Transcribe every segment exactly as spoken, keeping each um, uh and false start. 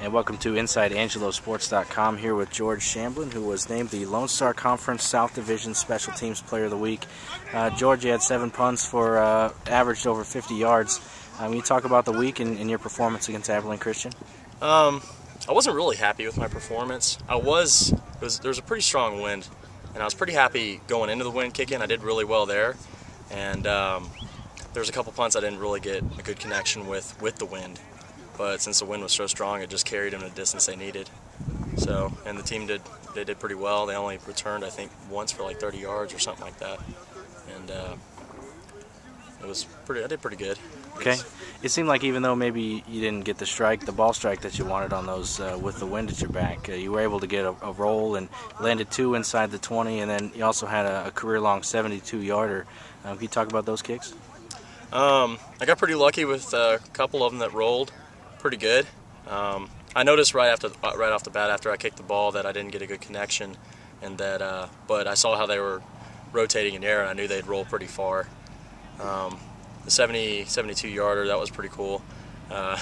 and welcome to Inside Angelo Sports dot com, here with George Shamblen, who was named the Lone Star Conference South Division Special Teams Player of the Week. Uh, George, you had seven punts for uh, averaged over fifty yards. Um, you talk about the week and, and your performance against Abilene Christian. Um, I wasn't really happy with my performance. I was, it was there was a pretty strong wind, and I was pretty happy going into the wind kick-in. I did really well there, and um, there was a couple punts I didn't really get a good connection with with the wind. But since the wind was so strong, it just carried them to the distance they needed. So, and the team did they did pretty well. They only returned, I think, once for like thirty yards or something like that. And uh, it was pretty. I did pretty good. Okay. It seemed like even though maybe you didn't get the strike, the ball strike that you wanted on those uh, with the wind at your back, uh, you were able to get a, a roll and landed two inside the twenty, and then you also had a, a career-long seventy-two yarder. Um, can you talk about those kicks? Um, I got pretty lucky with a couple of them that rolled pretty good. Um, I noticed right after, right off the bat, after I kicked the ball, that I didn't get a good connection, and that. Uh, but I saw how they were rotating in air, and I knew they'd roll pretty far. Um, the seventy-two yarder, that was pretty cool. Uh,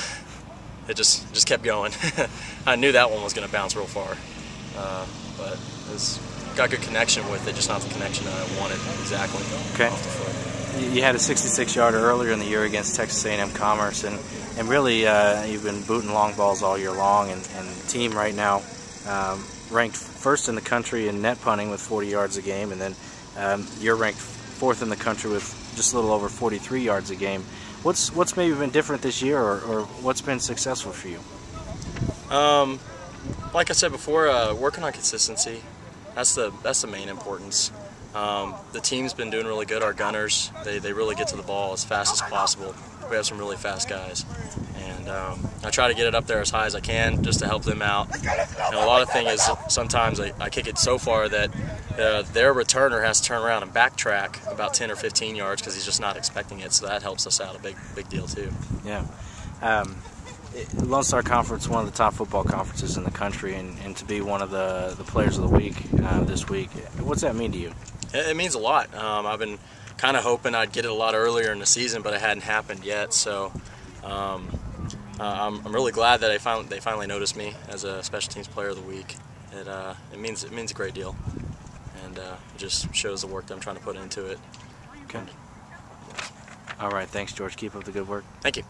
it just just kept going. I knew that one was going to bounce real far, uh, but it was, got good connection with it, just not the connection that I wanted exactly. Okay. Off the foot. You had a sixty-six yarder earlier in the year against Texas A and M Commerce, and, and really uh, you've been booting long balls all year long, and, and the team right now um, ranked first in the country in net punting with forty yards a game, and then um, you're ranked fourth in the country with just a little over forty-three yards a game. What's what's maybe been different this year, or, or what's been successful for you? Um, like I said before, uh, working on consistency, that's the, that's the main importance. Um, the team's been doing really good. Our gunners, they, they really get to the ball as fast as possible. We have some really fast guys. And um, I try to get it up there as high as I can just to help them out. And a lot of thing is sometimes I, I kick it so far that uh, their returner has to turn around and backtrack about ten or fifteen yards because he's just not expecting it. So that helps us out a big big deal too. Yeah. Um, Lone Star Conference, one of the top football conferences in the country, and, and to be one of the, the players of the week uh, this week, what's that mean to you? It means a lot. Um, I've been kind of hoping I'd get it a lot earlier in the season, but it hadn't happened yet. So um, uh, I'm, I'm really glad that I found, they finally noticed me as a Special Teams Player of the Week. It, uh, it means it means a great deal, and uh, it just shows the work that I'm trying to put into it. Okay. All right. Thanks, George. Keep up the good work. Thank you.